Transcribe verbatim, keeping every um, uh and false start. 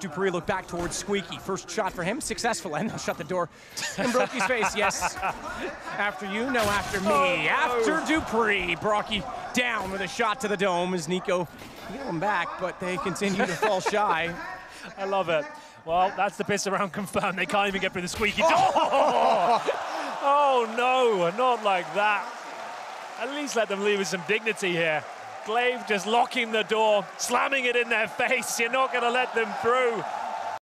Dupree look back towards Squeaky. First shot for him, successful, and they'll shut the door in Broky's face. Yes, after you, no, after me. Oh, after oh. Dupree, Broky down with a shot to the dome as Nico get him back, but they continue to fall shy. I love it. Well, that's the piss around confirmed. They can't even get through the Squeaky door. Oh, oh no, not like that. At least let them leave with some dignity here. Glaive just locking the door, slamming it in their face. You're not going to let them through.